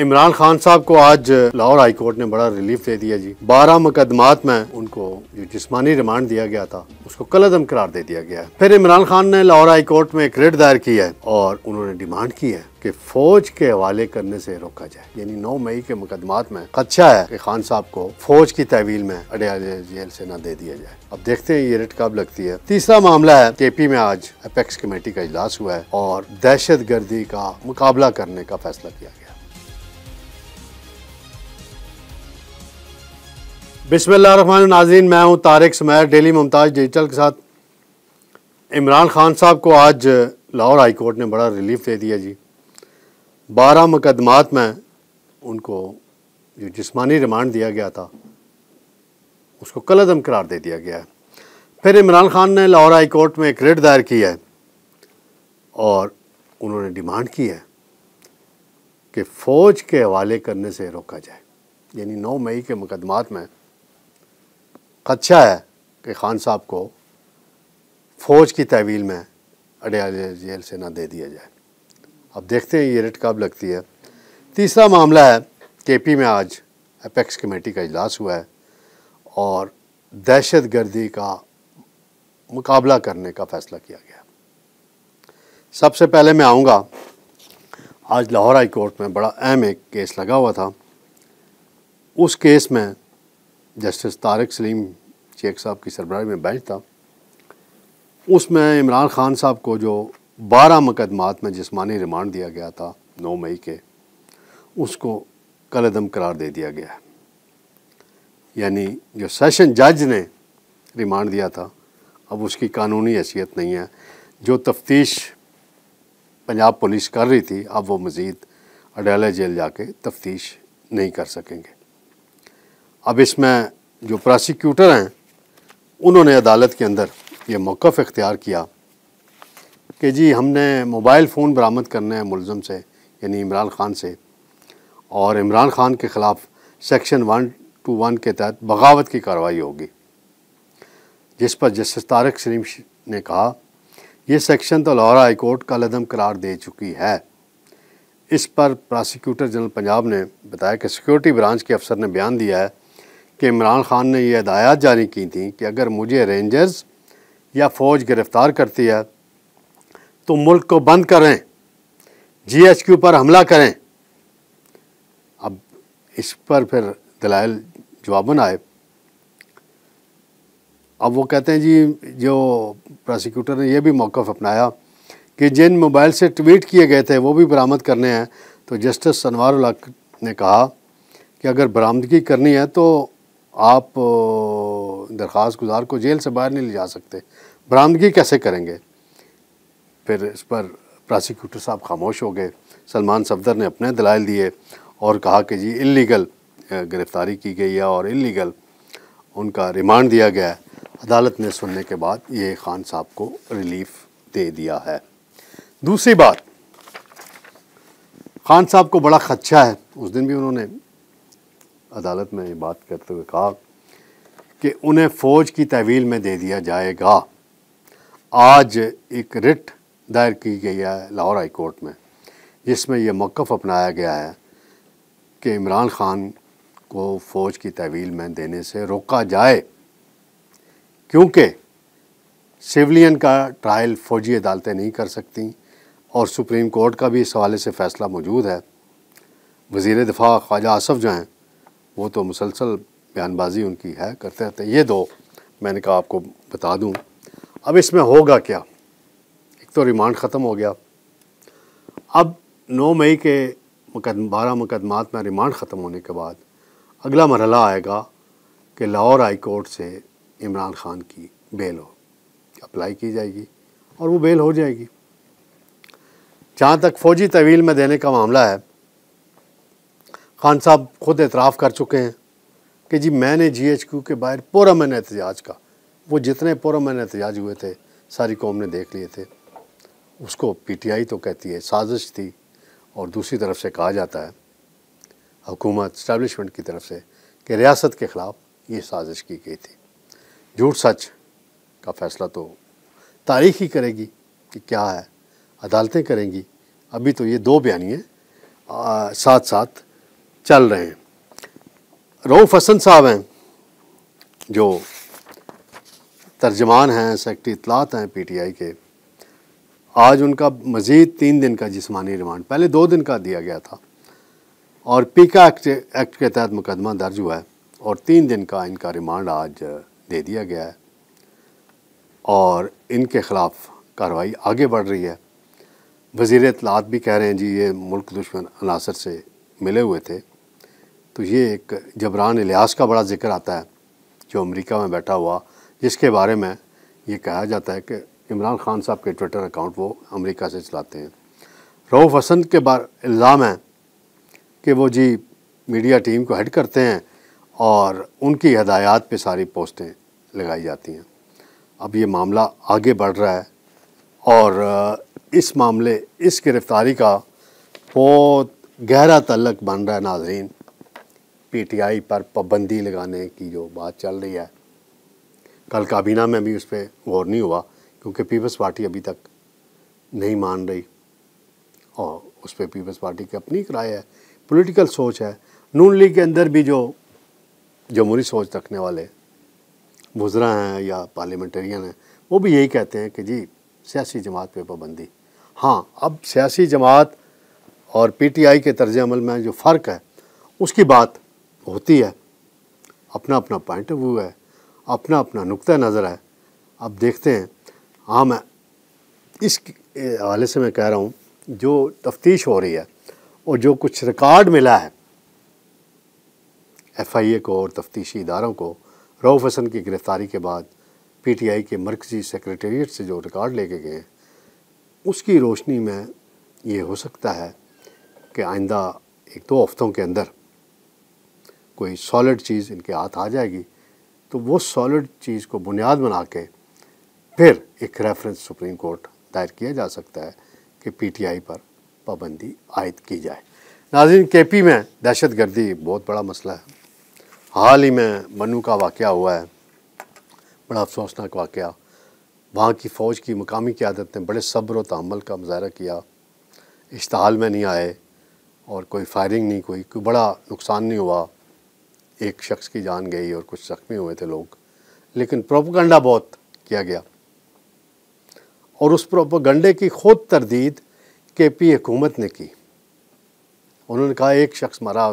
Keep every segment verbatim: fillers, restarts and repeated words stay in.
इमरान खान साहब को आज लाहौर हाई कोर्ट ने बड़ा रिलीफ दे दिया जी। बारह मुकदमात में उनको जो जिस्मानी रिमांड दिया गया था उसको कलअदम करार दे दिया गया है। फिर इमरान खान ने लाहौर हाई कोर्ट में एक रिट दायर की है और उन्होंने डिमांड की है कि फौज के हवाले करने से रोका जाए। यानी नौ मई के मुकदमात में खदशा है कि खान साहब को फौज की तहवील में अडयाल जेल से न दे दिया जाए। अब देखते हैं ये रिट कब लगती है। तीसरा मामला है के पी में आज अपेक्स कमेटी का इजलास हुआ है और दहशत गर्दी का मुकाबला करने का फैसला किया गया। बिस्मिल्लाहिर्रहमानिर्रहीम नाज़रीन, मैं हूँ तारिक सुमैर डेली मुमताज डिजिटल के साथ। इमरान खान साहब को आज लाहौर हाई कोर्ट ने बड़ा रिलीफ दे दिया जी। बारह मुकदमात में उनको जो जिस्मानी रिमांड दिया गया था उसको कलअदम करार दे दिया गया है। फिर इमरान खान ने लाहौर हाई कोर्ट में एक रिट दायर की है और उन्होंने डिमांड की है कि फ़ौज के हवाले करने से रोका जाए। यानी नौ मई के मुकदमात में खदशा है कि खान साहब को फौज की तहवील में अडयाल जेल से ना दे दिया जाए। अब देखते हैं ये रिट कब लगती है। तीसरा मामला है के पी में आज अपेक्स कमेटी का इजलास हुआ है और दहशत गर्दी का मुकाबला करने का फैसला किया गया। सबसे पहले मैं आऊँगा, आज लाहौर हाई कोर्ट में बड़ा अहम एक केस लगा हुआ था। उस केस में जस्टिस तारिक सलीम शेख साहब की सरबराही में बेंच था। उसमें इमरान खान साहब को जो बारह मुकदमात में जिस्मानी रिमांड दिया गया था नौ मई के, उसको कलअदम करार दे दिया गया है। यानी जो सेशन जज ने रिमांड दिया था अब उसकी कानूनी हैसियत नहीं है। जो तफ्तीश पंजाब पुलिस कर रही थी अब वो मज़ीद अडयाला जेल जाके तफ्तीश नहीं कर सकेंगे। अब इसमें जो प्रोसिक्यूटर हैं उन्होंने अदालत के अंदर ये मौक़िफ़ इख्तियार किया कि जी हमने मोबाइल फ़ोन बरामद करने हैं मुलज़म से, यानी इमरान खान से, और इमरान खान के ख़िलाफ़ सेक्शन वन टू वन के तहत बगावत की कार्रवाई होगी। जिस पर जस्टिस तारिक सलीम ने कहा यह सेक्शन तो लाहौर हाई कोर्ट कलअदम करार दे चुकी है। इस पर प्रोसिक्यूटर जनरल पंजाब ने बताया कि सिक्योरिटी ब्रांच के अफसर ने बयान दिया है कि इमरान खान ने यह हिदायत जारी की थी कि अगर मुझे रेंजर्स या फ़ौज गिरफ़्तार करती है तो मुल्क को बंद करें, जी एच क्यू पर हमला करें। अब इस पर फिर दलाइल जवाबन आए। अब वो कहते हैं जी, जो प्रोसिक्यूटर ने यह भी मौक़िफ़ अपनाया कि जिन मोबाइल से ट्वीट किए गए थे वो भी बरामद करने हैं। तो जस्टिस सनवारुल हक ने कहा कि अगर बरामदगी करनी है तो आप दरख्वास्त गुजार को जेल से बाहर नहीं ले जा सकते, बरामदगी कैसे करेंगे। फिर इस पर प्रोसिक्यूटर साहब खामोश हो गए। सलमान सफदर ने अपने दलाइल दिए और कहा कि जी इल्लीगल गिरफ़्तारी की गई है और इल्लीगल उनका रिमांड दिया गया है। अदालत ने सुनने के बाद ये खान साहब को रिलीफ दे दिया है। दूसरी बात, खान साहब को बड़ा खदशा है। उस दिन भी उन्होंने अदालत में ये बात करते हुए कहा कि उन्हें फ़ौज की तहवील में दे दिया जाएगा। आज एक रिट दायर की गई है लाहौर हाई कोर्ट में जिसमें यह मौक़िफ़ अपनाया गया है कि इमरान खान को फ़ौज की तहवील में देने से रोका जाए, क्योंकि सिविलियन का ट्रायल फ़ौजी अदालतें नहीं कर सकती और सुप्रीम कोर्ट का भी इस हवाले से फ़ैसला मौजूद है। वज़ीर दिफा ख्वाजा आसफ जो हैं वो तो मुसलसल बयानबाजी उनकी है, करते रहते हैं। ये दो मैंने कहा आपको बता दूं। अब इसमें होगा क्या, एक तो रिमांड ख़त्म हो गया। अब नौ मई के मुकदम बारह मुकदमात में रिमांड ख़त्म होने के बाद अगला मरहला आएगा कि लाहौर हाई कोर्ट से इमरान खान की बेल हो अप्लाई की जाएगी और वो बेल हो जाएगी। जहाँ तक फ़ौजी तहवील में देने का मामला है, खान साहब खुद एतराफ़ कर चुके हैं कि जी मैंने जी एच क्यू के बाहर पुरअमन एहतजाज का, वो जितने पुरअमन एहतजाज हुए थे सारी कौम ने देख लिए थे। उसको पी टी आई तो कहती है साजिश थी और दूसरी तरफ से कहा जाता है हुकूमत इस्टेबलिशमेंट की तरफ से कि रियासत के ख़िलाफ़ ये साजिश की गई थी। झूठ सच का फ़ैसला तो तारीख ही करेगी कि क्या है, अदालतें करेंगी। अभी तो ये दो बयानियाँ साथ साथ चल रहे हैं। रऊफ़ हसन साहब हैं जो तर्जमान हैं, सेक्रेटरी इतलात हैं पीटीआई के, आज उनका मज़ीद तीन दिन का जिस्मानी रिमांड, पहले दो दिन का दिया गया था, और पीका एक्ट एक्ट के तहत मुकदमा दर्ज हुआ है और तीन दिन का इनका रिमांड आज दे दिया गया है और इनके ख़िलाफ़ कार्रवाई आगे बढ़ रही है। वज़ीर इतलात भी कह रहे हैं जी ये मुल्क दुश्मन अनासर से मिले हुए थे। तो ये एक जबरान इलियास का बड़ा ज़िक्र आता है जो अमेरिका में बैठा हुआ, जिसके बारे में ये कहा जाता है कि इमरान खान साहब के ट्विटर अकाउंट वो अमेरिका से चलाते हैं। रऊफ़ हसन के बार इल्ज़ाम है कि वो जी मीडिया टीम को हेड करते हैं और उनकी हदायत पे सारी पोस्टें लगाई जाती हैं। अब ये मामला आगे बढ़ रहा है और इस मामले इस गिरफ़्तारी का बहुत गहरा तल्लक बन रहा है। नाज़रीन, पीटीआई पर पाबंदी लगाने की जो बात चल रही है, कल काबीना में भी उस पर गौर नहीं हुआ क्योंकि पीपल्स पार्टी अभी तक नहीं मान रही और उस पर पीपल्स पार्टी की अपनी एक राय है, पॉलिटिकल सोच है। नून लीग के अंदर भी जो जमहूरी सोच रखने वाले वुज़रा हैं या पार्लियामेंटेरियन हैं वो भी यही कहते हैं कि जी सियासी जमात पे पाबंदी। हाँ, अब सियासी जमात और पीटीआई के तर्ज अमल में जो फ़र्क है उसकी बात होती है, अपना अपना पॉइंट ऑफ व्यू है, अपना अपना नुक्ता नज़र है। अब देखते हैं। हाँ, मैं इस हवाले से मैं कह रहा हूँ जो तफ्तीश हो रही है और जो कुछ रिकॉर्ड मिला है एफ आई ए को और तफ्तीशी इदारों को रऊफ़ हसन की गिरफ़्तारी के बाद पीटीआई के मरकज़ी सेक्रेटेरिएट से जो रिकॉर्ड लेके गए हैं उसकी रोशनी में ये हो सकता है कि आइंदा एक दो हफ्तों के अंदर कोई सॉलिड चीज़ इनके हाथ आ जाएगी, तो वो सॉलिड चीज़ को बुनियाद बना के फिर एक रेफरेंस सुप्रीम कोर्ट दायर किया जा सकता है कि पीटीआई पर पाबंदी आयद की जाए। नाज़रीन, केपी में दहशतगर्दी बहुत बड़ा मसला है। हाल ही में बनू का वाक़या हुआ है, बड़ा अफसोसनाक वाक़या। वहाँ की फ़ौज की मकामी क़यादत ने बड़े सब्र व तअम्मुल का मुजाहरा किया, इश्तहाल में नहीं आए और कोई फायरिंग नहीं, कोई कोई बड़ा नुकसान नहीं हुआ। एक शख्स की जान गई और कुछ ज़ख्मी हुए थे लोग, लेकिन प्रोपेगेंडा बहुत किया गया और उस प्रोपेगेंडे की ख़ुद तरदीद के पी हुकूमत ने की। उन्होंने कहा एक शख्स मरा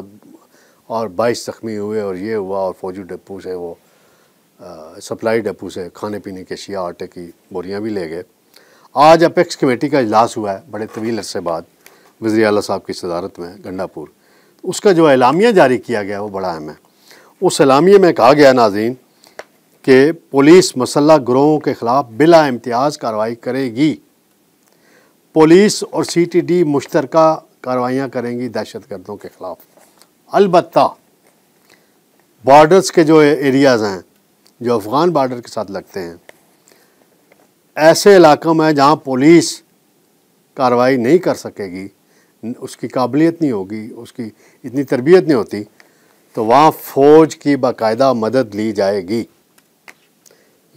और बाईस ज़ख्मी हुए और ये हुआ और फौजी डिपो से वो आ, सप्लाई डिपो से खाने पीने के शिया आटे की बोरियां भी ले गए। आज अपेक्स कमेटी का इजलास हुआ है बड़े तवील अरसे बाद वज़ीर आला साहब की सदारत में गंडापुर। उसका जो एलामिया जारी किया गया वो बड़ा अहम है। उस एलामिया में कहा गया नाज़रीन कि पुलिस मसल्ला ग्रोहों के ख़िलाफ़ बिला इम्तियाज़ कार्रवाई करेगी। पुलिस और सी टी डी मुश्तरका कार्रवाइयाँ करेंगी दहशतगर्दों के ख़िलाफ़। अलबत्ता बॉर्डर्स के जो एरियाज़ हैं जो अफ़गान बॉर्डर के साथ लगते हैं, ऐसे इलाक़ों में जहाँ पुलिस कार्रवाई नहीं कर सकेगी, उसकी काबिलियत नहीं होगी, उसकी इतनी तरबियत नहीं होती, तो वहाँ फ़ौज की बाकायदा मदद ली जाएगी।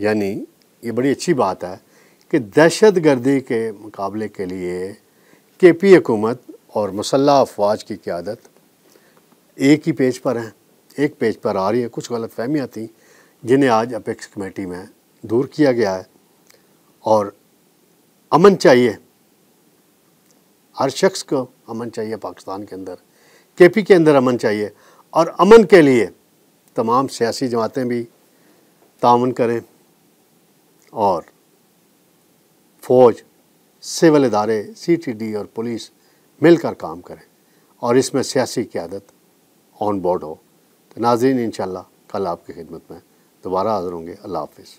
यानी ये बड़ी अच्छी बात है कि दहशतगर्दी के मुकाबले के लिए के पी हुकूमत और मुसल्ह अफवाज की क़यादत एक ही पेज पर हैं, एक पेज पर आ रही है। कुछ गलत फहमियाँ थी जिन्हें आज अपेक्स कमेटी में दूर किया गया है और अमन चाहिए, हर शख्स को अमन चाहिए पाकिस्तान के अंदर, केपी के अंदर अमन चाहिए और अमन के लिए तमाम सियासी जमातें भी तावन करें और फ़ौज, सिविल इदारे, सीटीडी और पुलिस मिलकर काम करें और इसमें सियासी क़यादत ऑन बोर्ड हो। तो नाज़रीन, इंशाल्लाह कल आपकी खिदमत में दोबारा हाज़िर होंगे। अल्लाह हाफ़िज़।